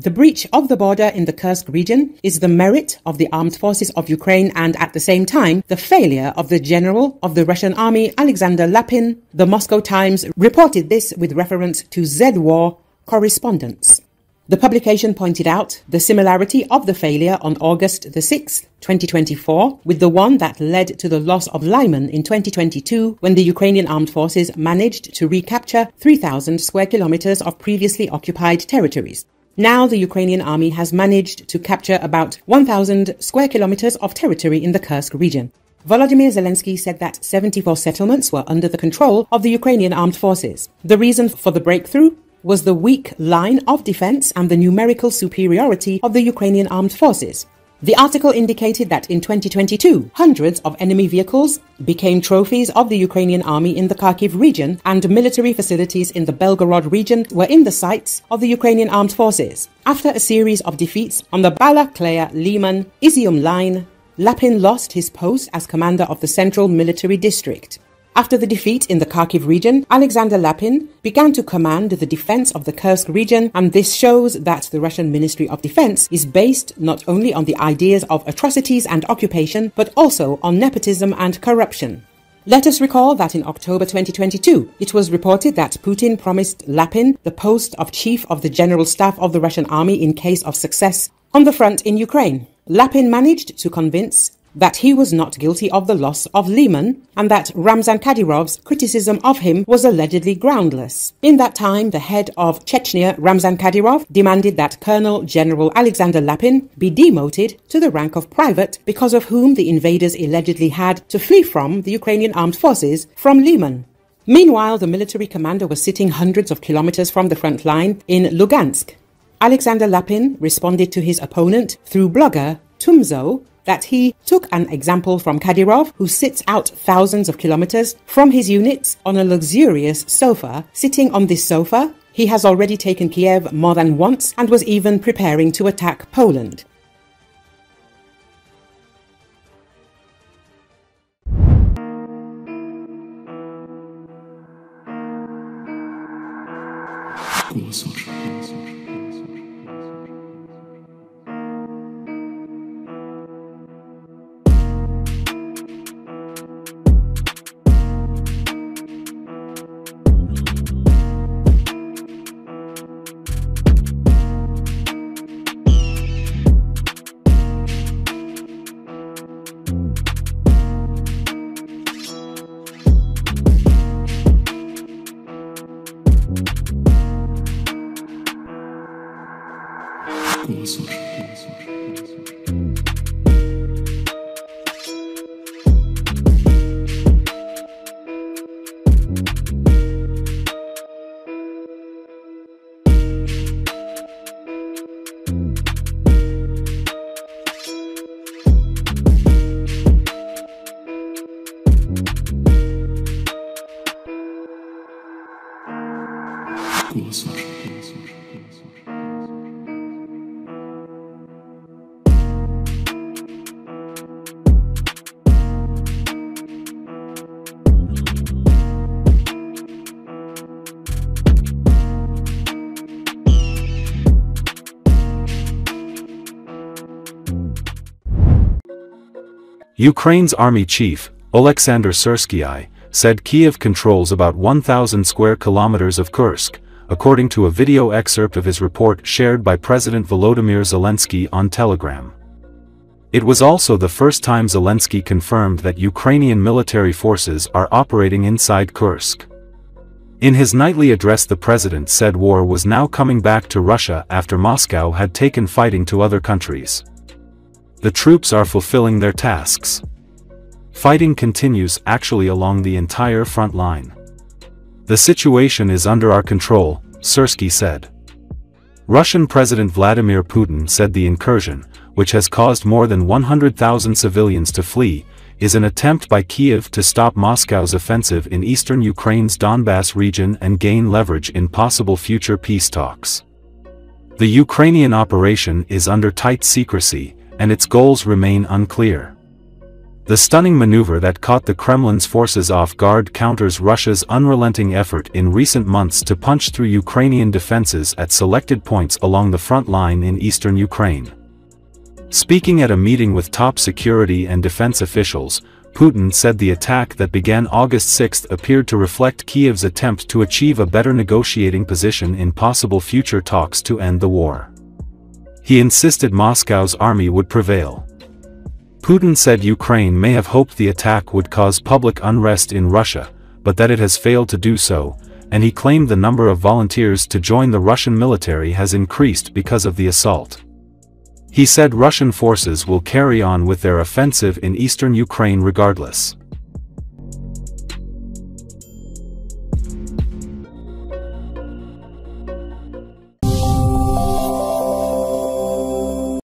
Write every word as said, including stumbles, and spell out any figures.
The breach of the border in the Kursk region is the merit of the Armed Forces of Ukraine and, at the same time, the failure of the General of the Russian Army, Alexander Lapin. The Moscow Times reported this with reference to Z-war correspondence. The publication pointed out the similarity of the failure on August the sixth, twenty twenty-four, with the one that led to the loss of Lyman in twenty twenty-two, when the Ukrainian armed forces managed to recapture three thousand square kilometers of previously occupied territories. Now the Ukrainian army has managed to capture about one thousand square kilometers of territory in the Kursk region. Volodymyr Zelensky said that seventy-four settlements were under the control of the Ukrainian armed forces. The reason for the breakthrough was the weak line of defense and the numerical superiority of the Ukrainian armed forces. The article indicated that in twenty twenty-two, hundreds of enemy vehicles became trophies of the Ukrainian army in the Kharkiv region, and military facilities in the Belgorod region were in the sights of the Ukrainian armed forces. After a series of defeats on the Balaklaya-Lyman Izium line, Lapin lost his post as commander of the Central Military District. After the defeat in the Kharkiv region, Alexander Lapin began to command the defense of the Kursk region, and this shows that the Russian Ministry of Defense is based not only on the ideas of atrocities and occupation, but also on nepotism and corruption. Let us recall that in October twenty twenty-two, it was reported that Putin promised Lapin the post of Chief of the General Staff of the Russian Army in case of success on the front in Ukraine. Lapin managed to convince that he was not guilty of the loss of Lyman, and that Ramzan Kadyrov's criticism of him was allegedly groundless. In that time, the head of Chechnya, Ramzan Kadyrov, demanded that Colonel General Alexander Lapin be demoted to the rank of private, because of whom the invaders allegedly had to flee from the Ukrainian armed forces from Lyman. Meanwhile, the military commander was sitting hundreds of kilometers from the front line in Lugansk. Alexander Lapin responded to his opponent through blogger Tumzo that he took an example from Kadyrov, who sits out thousands of kilometers from his units on a luxurious sofa. Sitting on this sofa, he has already taken Kiev more than once and was even preparing to attack Poland. Ukraine's army chief, Oleksandr Syrskyi, said Kyiv controls about one thousand square kilometers of Kursk, according to a video excerpt of his report shared by President Volodymyr Zelensky on Telegram. It was also the first time Zelensky confirmed that Ukrainian military forces are operating inside Kursk. In his nightly address, the president said war was now coming back to Russia after Moscow had taken fighting to other countries. The troops are fulfilling their tasks. Fighting continues actually along the entire front line. The situation is under our control, Syrskyi said. Russian President Vladimir Putin said the incursion, which has caused more than one hundred thousand civilians to flee, is an attempt by Kyiv to stop Moscow's offensive in eastern Ukraine's Donbass region and gain leverage in possible future peace talks. The Ukrainian operation is under tight secrecy, and its goals remain unclear. The stunning maneuver that caught the Kremlin's forces off guard counters Russia's unrelenting effort in recent months to punch through Ukrainian defenses at selected points along the front line in eastern Ukraine. Speaking at a meeting with top security and defense officials, Putin said the attack that began August sixth appeared to reflect Kyiv's attempt to achieve a better negotiating position in possible future talks to end the war. He insisted Moscow's army would prevail. Putin said Ukraine may have hoped the attack would cause public unrest in Russia, but that it has failed to do so, and he claimed the number of volunteers to join the Russian military has increased because of the assault. He said Russian forces will carry on with their offensive in eastern Ukraine regardless.